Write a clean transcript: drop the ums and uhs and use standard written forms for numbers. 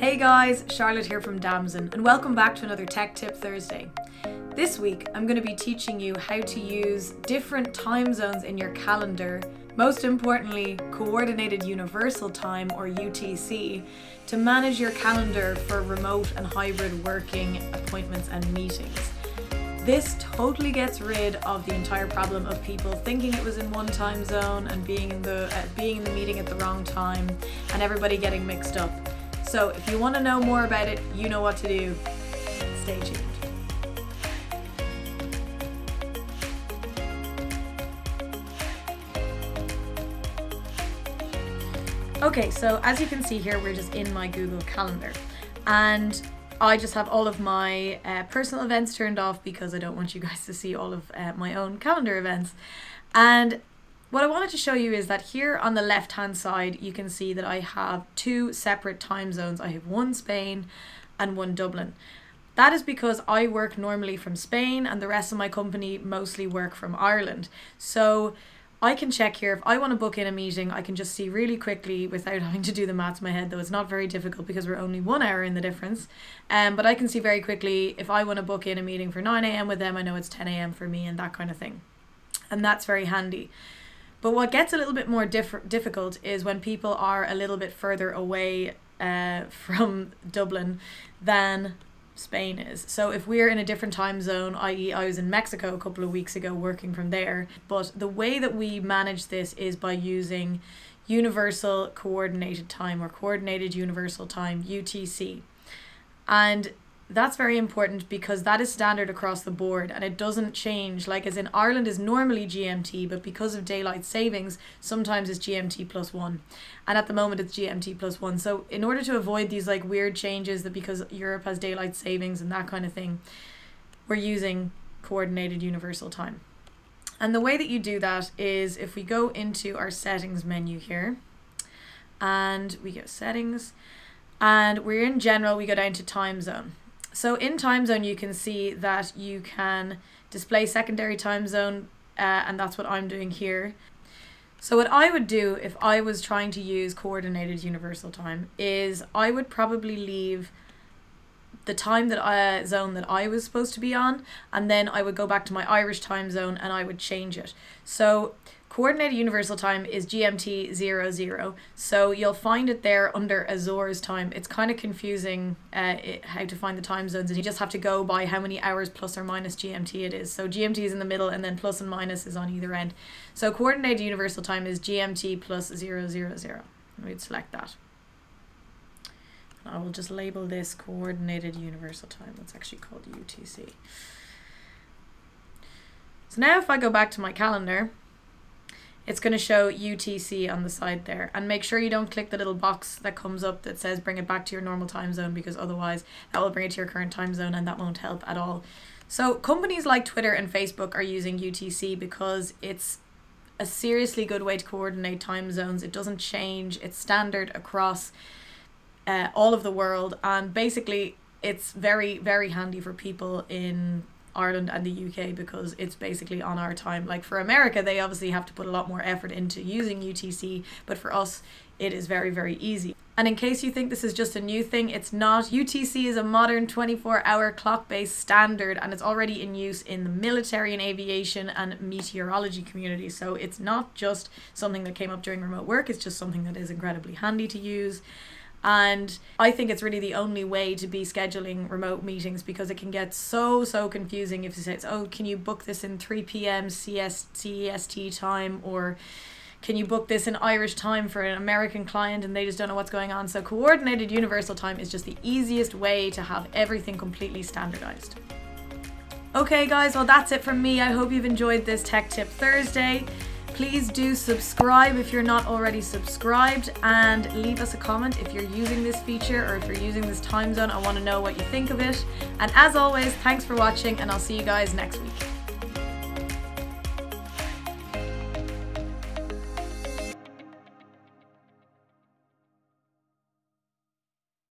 Hey guys, Charlotte here from Damson and welcome back to another Tech Tip Thursday. This week I'm going to be teaching you how to use different time zones in your calendar, most importantly Coordinated Universal Time or UTC, to manage your calendar for remote and hybrid working, appointments and meetings. This totally gets rid of the entire problem of people thinking it was in one time zone and being in the meeting at the wrong time and everybody getting mixed up. So if you want to know more about it, you know what to do. Stay tuned. Okay, so as you can see here, we're just in my Google Calendar and I just have all of my personal events turned off because I don't want you guys to see all of my own calendar events. And what I wanted to show you is that here on the left hand side, you can see that I have two separate time zones. I have one Spain and one Dublin. That is because I work normally from Spain and the rest of my company mostly work from Ireland. So I can check here if I want to book in a meeting, I can just see really quickly without having to do the maths in my head, though it's not very difficult because we're only 1 hour in the difference. But I can see very quickly if I want to book in a meeting for 9 AM with them, I know it's 10 AM for me and that kind of thing. And that's very handy. But what gets a little bit more difficult is when people are a little bit further away from Dublin than Spain is. So if we're in a different time zone, i.e. I was in Mexico a couple of weeks ago working from there, but the way that we manage this is by using Universal Coordinated Time or Coordinated Universal Time, UTC. And that's very important because that is standard across the board and it doesn't change, like as in Ireland is normally GMT, but because of daylight savings sometimes it's GMT+1 and at the moment it's GMT+1. So in order to avoid these like weird changes that because Europe has daylight savings and that kind of thing, we're using Coordinated Universal Time. And the way that you do that is if we go into our settings menu here and we go settings and we're in general, we go down to time zone. So in time zone, you can see that you can display secondary time zone and that's what I'm doing here. So what I would do if I was trying to use Coordinated Universal Time is I would probably leave the time that zone that I was supposed to be on, and then I would go back to my Irish time zone and I would change it. So Coordinated Universal Time is GMT 00, so you'll find it there under Azores time. It's kind of confusing how to find the time zones and you just have to go by how many hours plus or minus GMT it is. So GMT is in the middle and then plus and minus is on either end. So Coordinated Universal Time is GMT +000. We'd select that. I will just label this Coordinated Universal Time. That's actually called UTC. So now if I go back to my calendar, it's going to show UTC on the side there. And make sure you don't click the little box that comes up that says bring it back to your normal time zone, because otherwise that will bring it to your current time zone and that won't help at all. So companies like Twitter and Facebook are using UTC because it's a seriously good way to coordinate time zones. It doesn't change. It's standard across all of the world, and basically it's very, very handy for people in Ireland and the UK because it's basically on our time. Like for America, they obviously have to put a lot more effort into using UTC, but for us it is very, very easy. And in case you think this is just a new thing, it's not. UTC is a modern 24-hour clock-based standard and it's already in use in the military and aviation and meteorology community. So it's not just something that came up during remote work, it's just something that is incredibly handy to use. And I think it's really the only way to be scheduling remote meetings because it can get so confusing if you say, oh, can you book this in 3 PM CST time, or can you book this in Irish time for an American client, and they just don't know what's going on. So Coordinated Universal Time is just the easiest way to have everything completely standardized. Okay guys, well that's it from me. I hope you've enjoyed this Tech Tip Thursday. Please do subscribe if you're not already subscribed, and leave us a comment if you're using this feature or if you're using this time zone. I want to know what you think of it. And as always, thanks for watching and I'll see you guys next week.